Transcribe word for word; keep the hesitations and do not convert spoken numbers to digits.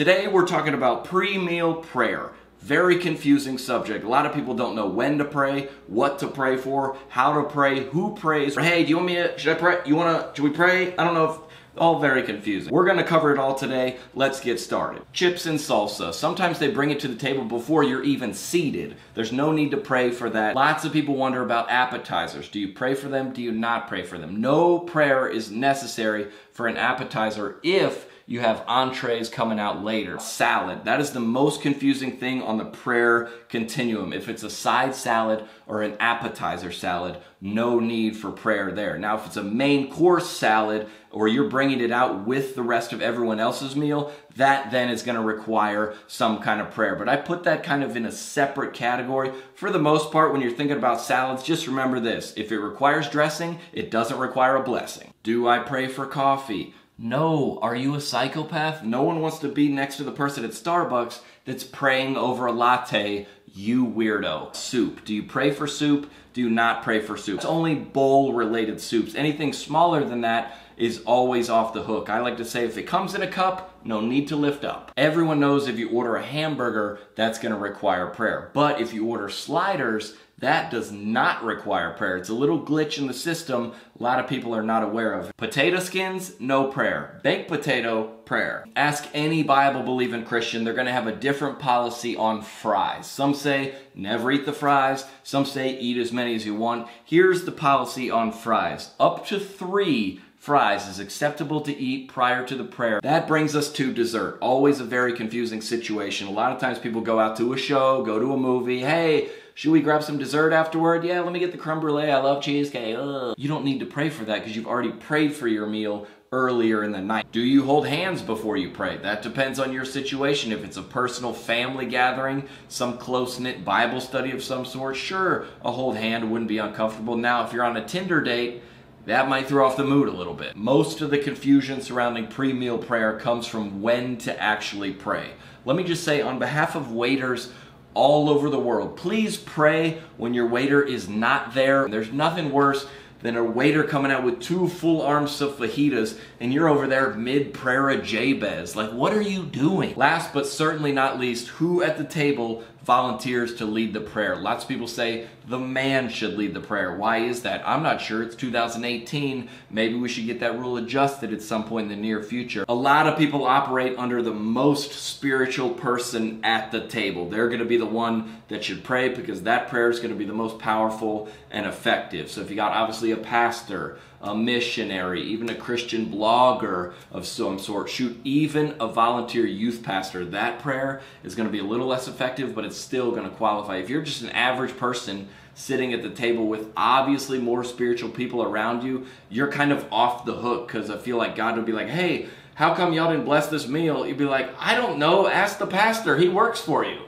Today we're talking about pre-meal prayer. Very confusing subject. A lot of people don't know when to pray, what to pray for, how to pray, who prays. Or, hey, do you want me to, should I pray? You wanna, should we pray? I don't know if, all very confusing. We're gonna cover it all today. Let's get started. Chips and salsa. Sometimes they bring it to the table before you're even seated. There's no need to pray for that. Lots of people wonder about appetizers. Do you pray for them? Do you not pray for them? No prayer is necessary for an appetizer if you have entrees coming out later. Salad, that is the most confusing thing on the prayer continuum. If it's a side salad or an appetizer salad, no need for prayer there. Now, if it's a main course salad or you're bringing it out with the rest of everyone else's meal, that then is gonna require some kind of prayer. But I put that kind of in a separate category. For the most part, when you're thinking about salads, just remember this. If it requires dressing, it doesn't require a blessing. Do I pray for coffee? No. Are you a psychopath? No one wants to be next to the person at Starbucks that's praying over a latte, you weirdo. Soup. Do you pray for soup? Do you not pray for soup? It's only bowl-related soups. Anything smaller than that is always off the hook. I like to say if it comes in a cup, no need to lift up. Everyone knows if you order a hamburger, that's gonna require prayer. But if you order sliders, that does not require prayer. It's a little glitch in the system a lot of people are not aware of. Potato skins, no prayer. Baked potato, prayer. Ask any Bible-believing Christian, they're gonna have a different policy on fries. Some say never eat the fries. Some say eat as many as you want. Here's the policy on fries. Up to three fries is acceptable to eat prior to the prayer. That brings us to dessert. Always a very confusing situation. A lot of times people go out to a show, go to a movie. Hey, should we grab some dessert afterward? Yeah, let me get the creme brulee. I love cheesecake. Ugh. You don't need to pray for that because you've already prayed for your meal earlier in the night. Do you hold hands before you pray? That depends on your situation. If it's a personal family gathering, some close-knit Bible study of some sort, sure, a hold hand wouldn't be uncomfortable. Now, if you're on a Tinder date, that might throw off the mood a little bit. Most of the confusion surrounding pre-meal prayer comes from when to actually pray. Let me just say, on behalf of waiters all over the world, please pray when your waiter is not there. There's nothing worse than a waiter coming out with two full arms of fajitas and you're over there mid-prayer of Jabez. Like, what are you doing? Last but certainly not least, who at the table volunteers to lead the prayer? Lots of people say the man should lead the prayer. Why is that? I'm not sure. It's two thousand eighteen. Maybe we should get that rule adjusted at some point in the near future. A lot of people operate under the most spiritual person at the table. They're going to be the one that should pray because that prayer is going to be the most powerful and effective. So if you got obviously a pastor, a missionary, even a Christian blogger of some sort, shoot, even a volunteer youth pastor, that prayer is going to be a little less effective, but it's still going to qualify. If you're just an average person sitting at the table with obviously more spiritual people around you, you're kind of off the hook because I feel like God would be like, hey, how come y'all didn't bless this meal? You'd be like, I don't know. Ask the pastor. He works for you.